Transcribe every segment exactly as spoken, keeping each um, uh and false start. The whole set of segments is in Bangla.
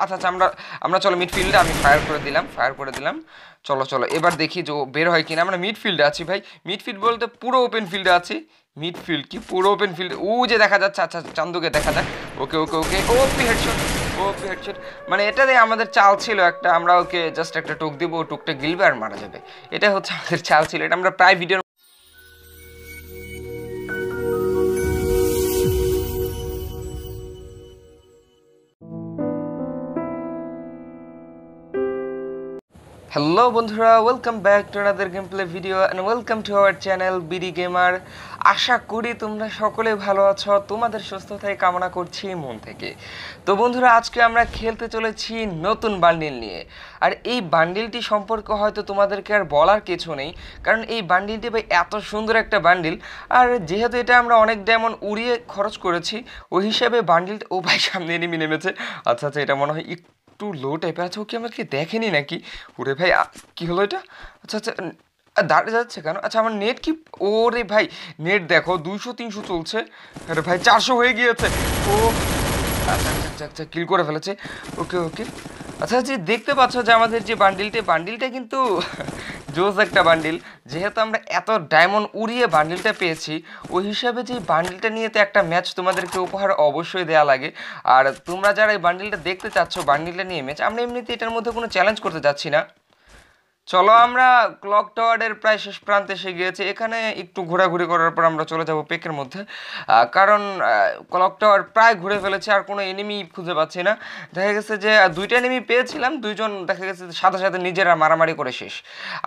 अच्छा अच्छा चलो मिडफिल्डे आमी फायर करे दिलाम फायर करे दिलाम चलो चलो एबार देखी जो बेर हय किना आमरा मिडफिल्डे आछि भाई मिडफिल्ड बोलते पुरो ओपेन फिल्डे आछि मिडफिल्ड की पुरो ओपेन फिल्ड ओ जे देखा जाच्छे अच्छा चांदुके देखा जाक okay okay okay OP headshot OP headshot माने एटातेই আমাদের চাল ছিল একটা আমরা ওকে জাস্ট একটা টুক দেব টুকটা গিলবে আর মারা যাবে এটা হচ্ছে আমাদের চাল ছিল এটা আমরা প্রায় ভিডিও हेलो बंधुरा welcome back to another game play video and welcome to our channel BD gamer आशा करी तुम्हारा सकले भालो आछो तुम्हारे सुस्थता कामना करछि मन थेके। तो बंधुरा आज के आमरा खेलते चलेछि नतून बांडिल निये और ये बांडिलटी सम्पर्के हयतो तुम्हादेरके आर बलार किछु नेई कारण ये बांडिलटी भाई एत सुंदर एक बांडिल और जेहेतु एटा आमरा अनेक डायमंड उड़िए खरच करेछि ओई हिसेबे बांडिल ओ भाई सामने एनिमी नेमेछे अच्छा अच्छा एटा मने हय टू लो टाइप अच्छा वो क्या देखे ना कि उरे भाई कि हलो ये अच्छा अच्छा दाड़े जाच्छे केन अच्छा आमार नेट कि ओरे भाई नेट देखो दुशो तीनशो चलछे अरे भाई चारशो हो गए ओ अच्छा अच्छा अच्छा किल करे फेलेछे ओके ओके अच्छा जी देखते पाच्छो जे आमादेर जे बांडिलटे बांडिलटा किन्तु जोस एक बांडिल जेहेतु आमरा एत डायमंड उड़िए बांडिलटा पेयेछि ओई हिसाबे जे बांडिलटा निये तो एक मैच तुम्हादेरके उपहार अवश्य देया लागे और तुम्हारा जारा एई बांडिलटा देखते चाच्छो बांडिलटा निये मैच आमरा एमनिते एटार मध्य कोनो चैलेंज करते जाच्छी ना। चलो आमरा क्लक टावारेर प्राय शेष प्रान्ते एसे गियेछि एखाने एकटु घोराघुरि करार पर आमरा चले जाबो पेकेर मध्य कारण क्लक टावार प्राय घुरे फेलेछि आर कोनो एनिमी खुंजे पाच्छी ना देखा गेछे जे दुइटा एनिमी पेयेछिलाम दुइजन देखा गेछे साथे साथे निजेरा मारामारि करे शेष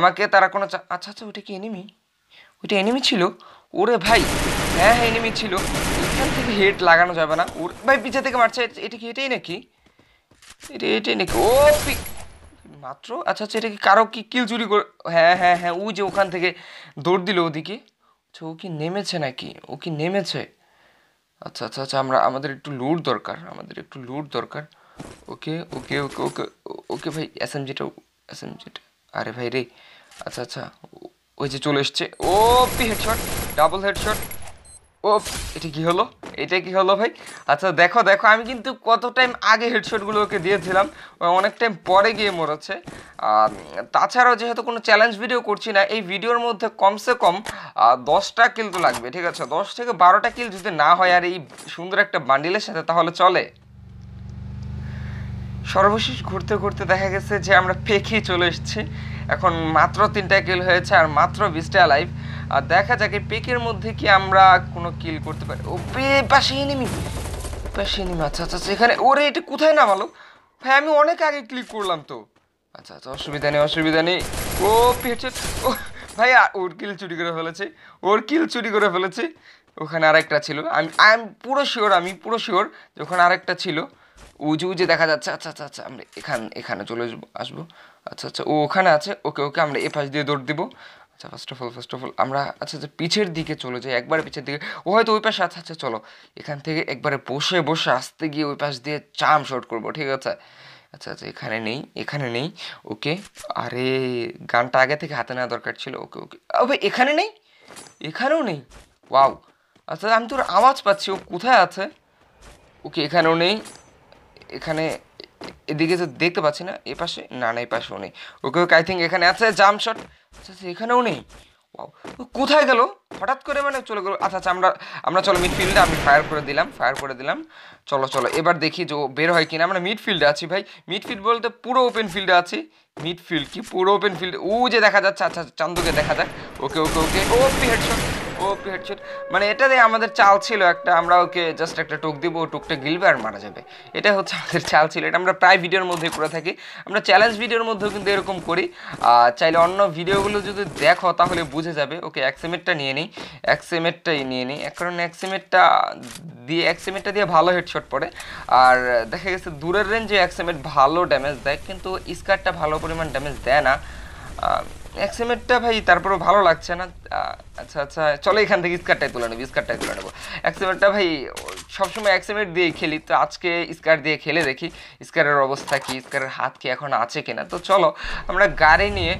आमाके तारा कोनो अच्छा अच्छा ओटा कि एनिमी ओटा एनिमी छिलो ओरे भाई हाँ हाँ एनिमी छिलो एखान थेके हेड लागानो जाबे ना ओर भाई पिछे थेके मारছে এটা কি এটাই নাকি এটা এটাই নাকি ও मात्र अच्छा अच्छा ये कारो की किल चुरी हाँ हाँ हाँ वो जो ओखान दौड़ दिल ओदी के अच्छा वो कि नेमे ना कि वो कि नेमे अच्छा अच्छा अच्छा एक लूट दरकार एक लूट दरकार okay okay okay okay okay भाई एस एम जेटा एस एम जेटा अरे भाई रे अच्छा अच्छा वो चले ओपी हेडशॉट डबल हेडशॉट ओ ये कि हलो ये कि हलो भाई अच्छा देखो देखो हमें क्योंकि कत टाइम आगे हेडशॉटगुलो के दिए अनेक टाइम पर गए मरा ताछाड़ा जेहेतु कोनो चैलेंज भिडियो करछि ना भिडियोर मध्य कम से कम दसटा किल तो लागे ठीक है दस थेके बारोटा किल जो ना हय आर एई सुंदर एक बांडिलेर साथे ताहले चले सर्वशेष घुरते घुरते देखा गेছে যে আমরা পেকি চলে এসেছি এখন মাত্র তিনটা কিল হয়েছে আর মাত্র বিশটা লাইভ আর দেখা যাক এই পেকের মধ্যে কি আমরা কোনো কিল করতে পারি ও পাশে এনিমি পাশে এনিমি আচ্ছা আচ্ছা এখানে ওরে এটা কোথায় না ভালো ভাই আমি অনেক আগে ক্লিক করলাম তো আচ্ছা আচ্ছা অসুবিধা নেই অসুবিধা নেই ও পেছে ও ভাই ওর কিল চুরি করে ফেলেছে ওর কিল চুরি করে ফেলেছে ওখানে আরেকটা ছিল আমি আই এম পুরো শিওর আমি পুরো শিওর যে ওখানে আরেকটা ছিল उजे उजे देखा जाच्छे अच्छा अच्छा अच्छा आमरा एखान एखाने चले आसबो अच्छा अच्छा ओ ओखाने आछे ओके ओके आमरा ए पाश दिये दौड़ देब अच्छा first of all first of all आमरा अच्छा अच्छा पीछेर दिके चले जाई एकबार पीछेर दिके ओ हयतो ओई पाशे अच्छा अच्छा चलो एखान थेके एकबारे बसे बसे आस्ते गिये ओई पाश दिये चाम शट करब ठीक आछे अच्छा अच्छा एखाने नेई एखाने नेई ओके आरे गानटा आगे थेके हाते नेওয়া दरकार छिलो ओके ओके ओ भाई एखाने नेई एखानेও नेई वाओ अच्छा आमि तोर आवाज पाচ্ছি ओ কোথায় আছে ओके एखाনেও নেই एखाने एदिके तो देखते पाচ্ছি না এই পাশে না না এই পাশেও নেই ওকে ওকে আই থিংক এখানে আছে জাম্প শট আচ্ছা এখানেও নেই ওয়াও কোথায় গেল হঠাৎ করে মানে চলে গেল আচ্ছা আচ্ছা আমরা আমরা চলো মিডফিল্ডে আমি ফায়ার করে দিলাম ফায়ার করে দিলাম চলো চলো এবার দেখি যে বের হয় কিনা আমরা মিডফিল্ডে আছি ভাই মিডফিল্ড বলতে পুরো ওপেন ফিল্ডে আছি মিডফিল্ড কি পুরো ওপেন ফিল্ড ও যে দেখা যাচ্ছে আচ্ছা চান্দুকে দেখা যাক okay okay okay OP headshot OP headshot माने एटातेই आमादेर चाल छिलो एकटा आमरा ओके जस्ट एकटा टुक देब टुकटा गिलबे आर मारा जाबे एटा होच्छे आमादेर चाल छिलो एटा आमरा प्राय भिडियोर मध्ये करे थाकि आमरा चैलेंज भिडियोर मध्येও किन्तु एरकम करी चाइले अन्य भिडियोगुलो जोदि देखो ताहले बुझे जाबे ओके एक्सिमेटटा निये नेई एक्सिमेटटाई निये नेई कारण एक्सिमेटटा दिये एक्सिमेटटा दिये भालो हेडशॉट पड़े आर देखा गेछे दूरेर रेंजे एक्सिमेट भालो डैमेज देय किन्तु स्कारटा भालो परिमाण डैमेज देय ना एक्सिमेटटा भाई तारपरेও ভালো লাগছে না আচ্ছা আচ্ছা চলো এখান থেকে স্কারটাই তুলে নেব স্কারটাই তুলে নেব एक्सिमेटটা ভাই সব সময় एक्सिमेट দিয়ে খেলি তো আজকে স্কার দিয়ে খেলে দেখি স্কারের অবস্থা কি স্কারের হাত কি এখন আছে কিনা তো চলো আমরা গাড়ি নিয়ে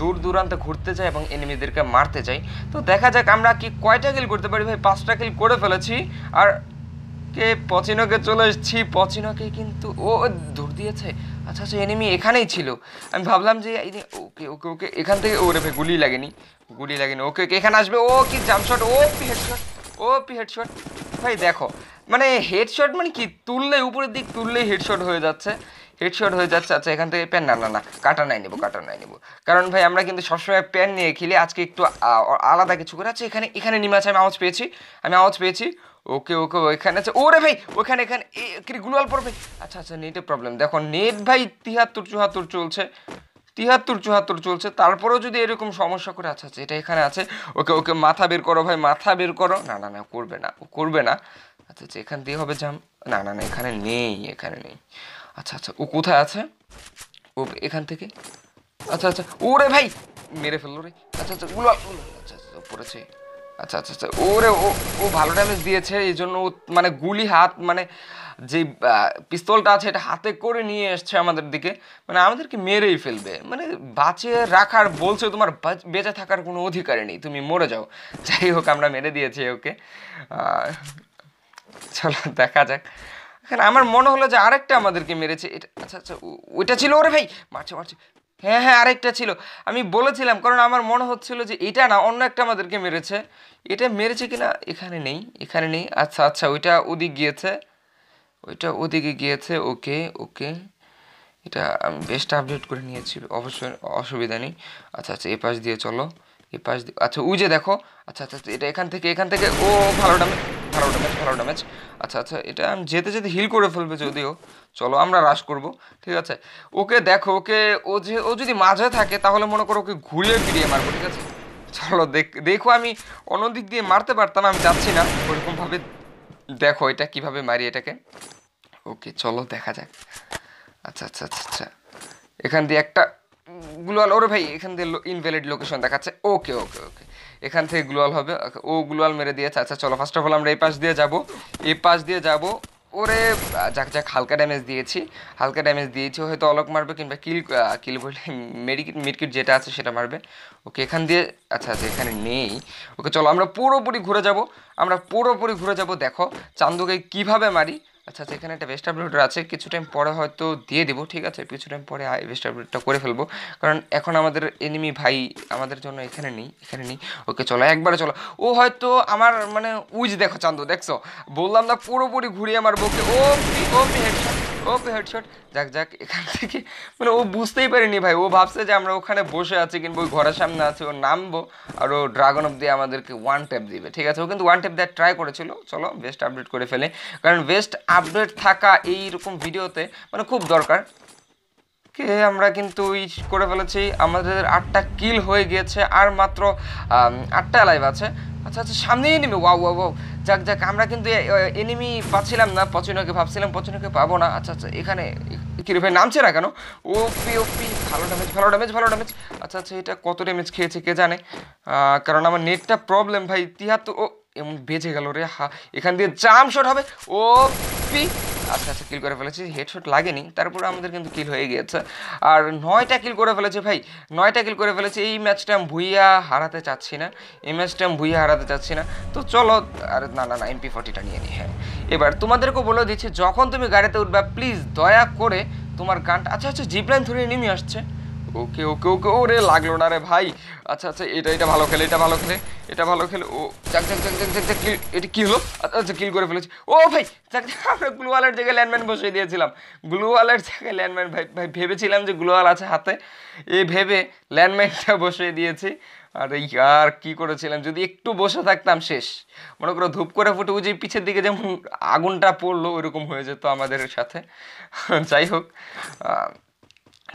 दूर दूरान्त घुरते যাই এবং এনিমিদেরকে মারতে যাই তো দেখা যাক আমরা কি কয়টা কিল করতে পারি ভাই পাঁচটা কিল করে ফেলেছি আর के पचिनो के चले एसेछि पचिनो के किन्तु ओ दूर दिएछे। अच्छा से एनिमी एखानेई छिलो आमी भाबलाम जे ओके ओके ओके एखान थेके ओरे भाई गुली लागेनी गुली लागेनी ओके ओके एखाने आसबे ओ कि जाम्पशट ओ पी हेडशट ओ पी हेडशट भाई देखो माने हेडशट माने कि तुलले ऊपरेर दिक तुलले हेडशट हो जाच्छे हेडशट हो जाच्छे। अच्छा एखान थेके पैन ना ना ना काटा नाई नेब काटा नाई नेब कारण भाई आमरा किन्तु सब समय पैन निये खेली आजके एकटु आलादा किछु करे। अच्छा एखाने एखाने नेमे आछे आमी आवाज पेयेछि आमी आवाज पेयेछि ओके ओके ओखाने আছে ওরে ভাই ওখানে এখানে কি গুলাল পড়বে। আচ্ছা আচ্ছা নেটে প্রবলেম দেখো নেট ভাই তিয়াত্তর চুয়াত্তর চলছে তিয়াত্তর চুয়াত্তর চলছে তারপরেও যদি এরকম সমস্যা করে। আচ্ছা আচ্ছা এটা এখানে আছে ওকে ওকে মাথা বের করো ভাই মাথা বের করো না না না করবে না করবে না। আচ্ছা আচ্ছা এখান দিয়ে হবে জাম না না না এখানে নেই এখানে নেই। আচ্ছা আচ্ছা ও কোথায় আছে ও এখান থেকে। আচ্ছা আচ্ছা ওরে ভাই মেরে ফেললো রে। আচ্ছা আচ্ছা গুলাল আচ্ছা আচ্ছা পড়েছে। আচ্ছা আচ্ছা আচ্ছা ওরে ও ও ভালো ড্যামেজ দিয়েছে এই জন্য মানে গুলি হাত মানে যে পিস্তলটা আছে এটা হাতে করে নিয়ে আসছে আমাদের দিকে মানে আমাদেরকে মেরেই ফেলবে মানে বাঁচিয়ে রাখার বলছে তোমার বেঁচে থাকার কোনো অধিকার নেই তুমি মরে যাও। যাই হোক আমরা মেরে দিয়েছি ওকে চলো দেখা যাক। এখন আমার মনে হলো যে আরেকটা আমাদেরকে মেরেছে এটা। আচ্ছা আচ্ছা ওইটা ছিল ওরে ভাই মারছে মারছে হ্যাঁ হ্যাঁ আরেকটা ছিল আমি বলেছিলাম কারণ আমার মনে হচ্ছিল যে এটা না অন্য একটা আমাদেরকে মেরেছে এটা মেরেছে কিনা এখানে নেই এখানে নেই। আচ্ছা আচ্ছা ওইটা ওদিকে গিয়েছে ওইটা ওদিকে গিয়েছে ওকে ওকে এটা আমি বেস্ট আপডেট করে নিয়েছি অবশ্যই অসুবিধা নেই। আচ্ছা আচ্ছা এপাশ দিয়ে চলো এপাশ দিয়ে আচ্ছা ওই যে দেখো। আচ্ছা আচ্ছা এটা এখান থেকে এখান থেকে ও ভালো ড্যামেজ ভালো ড্যামেজ ভালো ড্যামেজ। আচ্ছা আচ্ছা এটা আমি যেতে যেতে হিল করে ফেলবে যদিও চলো আমরা রাশ করব ঠিক আছে ওকে দেখো ওকে ও যে ও যদি মাঝে থাকে তাহলে মনে করো ওকে ঘুরিয়ে ফিরিয়ে মারবো ঠিক আছে চলো দেখো আমি অন্য দিক দিয়ে মারতে পারতাম আমি যাচ্ছি না ওরকমভাবে দেখো এটা কীভাবে মারি এটাকে ওকে চলো দেখা যাক। আচ্ছা আচ্ছা আচ্ছা আচ্ছা এখান দিয়ে একটা গ্লোয়াল ওরে ভাই এখান দিয়ে ইনভ্যালিড লোকেশন দেখাচ্ছে ওকে ওকে ওকে এখান থেকে গ্লোয়াল হবে ও গ্লোয়াল মেরে দিয়েছে। আচ্ছা চলো ফার্স্ট অফ অল আমরা এই পাশ দিয়ে যাবো এই পাশ দিয়ে যাবো ওরে যাক যাক হালকা ড্যামেজ দিয়েছি হালকা ড্যামেজ দিয়েছি হয়তো অলক মারবে কিংবা কিল কিল বলে মেডিকিট মিডকিট যেটা আছে সেটা মারবে ওকে এখান দিয়ে। আচ্ছা আচ্ছা এখানে নেই ওকে চলো আমরা পুরোপুরি ঘুরে যাবো আমরা পুরোপুরি ঘুরে যাবো দেখো চান্দুকে কীভাবে মারি। আচ্ছা আচ্ছা এখানে একটা বেস্ট আপডেটার আছে কিছু টাইম পরে হয়তো দিয়ে দেবো ঠিক আছে কিছু টাইম পরে বেস্ট আপডেটটা করে ফেলবো কারণ এখন আমাদের এনিমি ভাই আমাদের জন্য এখানে নেই এখানে নেই ওকে চলো একবারে চলো ও হয়তো আমার মানে উইজ দেখো চান্দু দেখছো বললাম না পুরোপুরি ঘুরিয়ে আমার বউকে ও ওপি হেডশট ওপি হেডশট যাক যাক এখান থেকে মানে ও বুঝতেই পারিনি ভাই ও ভাবছে যে আমরা ওখানে বসে আছি কিংবা ওই ঘরের সামনে আছে ও নামবো আর ও ড্রাগন অফ দিয়ে আমাদেরকে ওয়ান ট্যাপ দিবে ঠিক আছে ও কিন্তু ওয়ান ট্যাপ দেওয়ার ট্রাই করেছিল। চলো বেস্ট আপডেট করে ফেলে কারণ বেস্ট আপডেট থাকা এইরকম ভিডিওতে মানে খুব দরকার কে আমরা কিন্তু ই করে ফেলেছি আমাদের আটটা কিল হয়ে গিয়েছে আর মাত্র আটটা লাইভ আছে। আচ্ছা আচ্ছা সামনেই এনিমি ওয়াও ওয়াও ওয়াও যাক যাক আমরা কিন্তু এনিমি পাচ্ছিলাম না পচিনোকে ভাবছিলাম পচিনোকে পাবো না। আচ্ছা আচ্ছা এখানে কিরে ভাই নামছে না কেন ও পি ও পি ভালো ড্যামেজ ভালো ড্যামেজ ভালো ড্যামেজ। আচ্ছা আচ্ছা এটা কত ড্যামেজ খেয়েছে কে জানে কারণ আমার নেটটা প্রবলেম ভাই তিয়াত্তর ও এমন বেঁচে গেল রে হা এখান দিয়ে জাম শট হবে ও পি। আচ্ছা আচ্ছা কিল করে ফেলেছি হেডশট লাগেনি তারপরে আমাদের কিন্তু কিল হয়ে গিয়েছে আর নয়টা কিল করে ফেলেছে ভাই নয়টা কিল করে ফেলেছে এই ম্যাচটা আমি ভুইয়া হারাতে চাচ্ছি না এই ম্যাচটা আমি ভুইয়া হারাতে চাচ্ছি না তো চলো আর না না না এমপি ফর্টিটা নিয়ে নিই। হ্যাঁ এবার তোমাদেরকেও বলে দিচ্ছি যখন তুমি গাড়িতে উঠবে প্লিজ দয়া করে তোমার গানটা আচ্ছা আচ্ছা জিপলাইন ধরে নেমে আসছে ওকে ওকে ওকে ওরে লাগলো না রে ভাই। আচ্ছা আচ্ছা এটা এটা ভালো খেলে এটা ভালো খেলে এটা ভালো খেলে ও যাক যাক যাক যাক যাক কিল এটা কী হলো আচ্ছা কিল করে ফেলেছি ও ভাই যাক আমরা গ্লোয়ালের জায়গায় ল্যান্ডম্যান বসিয়ে দিয়েছিলাম গ্লোয়ালের জায়গায় ল্যান্ডম্যান ভাই ভাই ভেবেছিলাম যে গ্লোয়াল আছে হাতে এ ভেবে ল্যান্ডম্যানটা বসিয়ে দিয়েছি আর ইয়ার কী করেছিলাম যদি একটু বসে থাকতাম শেষ মনে করো ধূপ করে ফুটে ওই যে পিছের দিকে যেমন আগুনটা পড়লো ওইরকম হয়ে যেত আমাদের সাথে। যাই হোক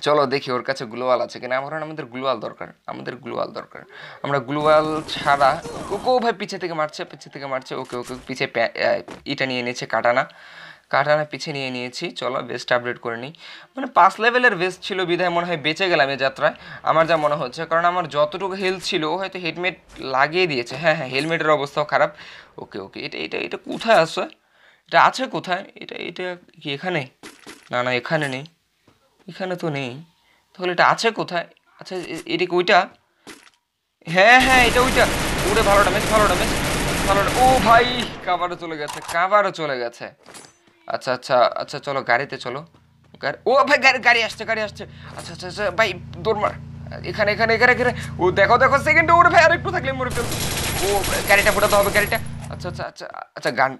চলো দেখি ওর কাছে গ্লোয়াল আছে কিনা আমার আমাদের গ্লোয়াল দরকার আমাদের গ্লোয়াল দরকার আমরা গ্লোয়াল ছাড়া ওকেও ভাই পিছে থেকে মারছে পিছে থেকে মারছে ওকে ওকে পিছে এটা নিয়ে নিয়েছে কাটানা কাটানা পিছে নিয়ে নিয়েছি চলো বেস্ট আপডেট করে নিই মানে পাঁচ লেভেলের বেস্ট ছিল বিধায় মনে হয় বেঁচে গেলাম এই যাত্রায় আমার যা মনে হচ্ছে কারণ আমার যতটুকু হেলথ ছিল হয়তো হেলমেট লাগিয়ে দিয়েছে হ্যাঁ হ্যাঁ হেলমেটের অবস্থাও খারাপ ওকে ওকে এটা এটা এটা কোথায় আছে এটা আছে কোথায় এটা এটা কি এখানে না না এখানে নেই এখানে তো নেই তাহলে এটা আছে কোথায় আচ্ছা এটা ওইটা হ্যাঁ হ্যাঁ এটা ওইটা ওরে ভালো ড্যামেজ ভালো ড্যামেজ কারণ ও ভাই কভারে চলে গেছে, কভারে চলে গেছে। আচ্ছা আচ্ছা আচ্ছা চলো গাড়িতে চলো। ও ভাই গাড়ি গাড়ি আসছে, গাড়ি আসছে। আচ্ছা আচ্ছা আচ্ছা ভাই দৌড় মার, এখানে এখানে এখানে এখানে। ও দেখো দেখো সেকেন্ডে ওর ভাই আর একটু থাকলে মরে ফেল। ও গাড়িটা ফোটাতে হবে গাড়িটা। আচ্ছা আচ্ছা আচ্ছা আচ্ছা গান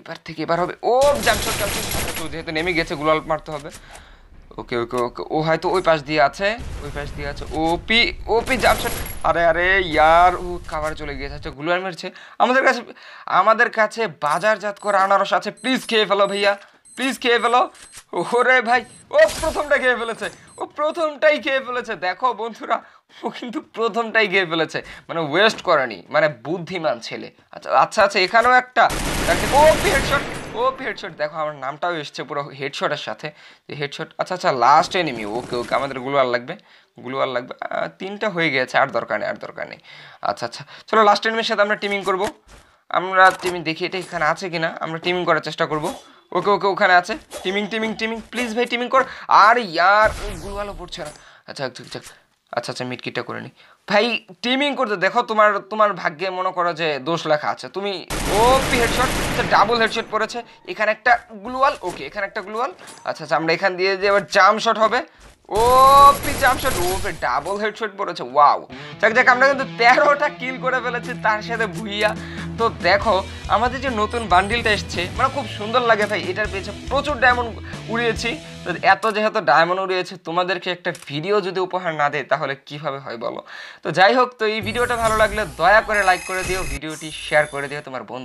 এবার থেকে এবার হবে। ও জামশট কাটছে, তো যেহেতু নেমে গেছে গুলাল মারতে হবে। ওকে ওকে ওকে ও হয়তো ওই পাশ দিয়ে আছে, ওই পাশ দিয়ে আছে। ওপি ওপি জামশট। আরে আরে ইয়ার ও খাবার চলে গিয়েছে। আচ্ছা গুলাল মারছে। আমাদের কাছে আমাদের কাছে বাজারজাত করা আনারস আছে, প্লিজ খেয়ে ফেলো ভাইয়া, প্লিজ খেয়ে ফেলো। ওরে ভাই ও প্রথমটা খেয়ে ফেলেছে, ও প্রথমটাই খেয়ে ফেলেছে। দেখো বন্ধুরা ও কিন্তু প্রথমটাই খেয়ে ফেলেছে, মানে ওয়েস্ট করেনি, মানে বুদ্ধিমান ছেলে। আচ্ছা আচ্ছা আচ্ছা এখানেও একটা। ও হেডশট, ও হেডশট। দেখো আমার নামটাও এসছে পুরো হেডশটের সাথে, যে হেডশট। আচ্ছা আচ্ছা লাস্ট এনিমি। ওকে ওকে আমাদের গুলো আর লাগবে, গুলো আর লাগবে। তিনটা হয়ে গেছে, আর দরকার নেই, আর দরকার নেই। আচ্ছা আচ্ছা চলো লাস্ট এনিমির সাথে আমরা টিমিং করবো। আমরা টিমিং দেখি এটা এখানে আছে কিনা, আমরা টিমিং করার চেষ্টা করবো। ওকে ওকে ওখানে আছে। টিমিং টিমিং টিমিং প্লিজ ভাই টিমিং কর। আর ইয়ার গুলওয়ালও পড়ছে না। আচ্ছা আচ্ছা আচ্ছা আচ্ছা মিটকিটটা করে নি ভাই। টিমিং করতে দেখো, তোমার তোমার ভাগ্যে মনে করো যে দোষ লেখা আছে। তুমি O P headshot, double headshot পড়েছে। এখানে একটা গ্লুয়াল, ওকে এখানে একটা গ্লুয়াল। আচ্ছা আচ্ছা আমরা এখান দিয়ে যে এবার জাম শট হবে। O P jump shot, O P double headshot পড়েছে। ওয়াও যাক যাক আমরা কিন্তু তেরোটা কিল করে ফেলেছি তার সাথে ভুইয়া। তো দেখো আমাদের যে নতুন বান্ডিলটা এসছে, মানে খুব সুন্দর লাগে ভাই। এটার পেয়েছে প্রচুর ডায়মন্ড উড়িয়েছি। তো এত যেহেতু ডায়মন্ড উড়িয়েছে, তোমাদেরকে একটা ভিডিও যদি উপহার না দেয় তাহলে কীভাবে হয় বলো। তো যাই হোক, তো এই ভিডিওটা ভালো লাগলে দয়া করে লাইক করে দিও, ভিডিওটি শেয়ার করে দিও তোমার বন্ধু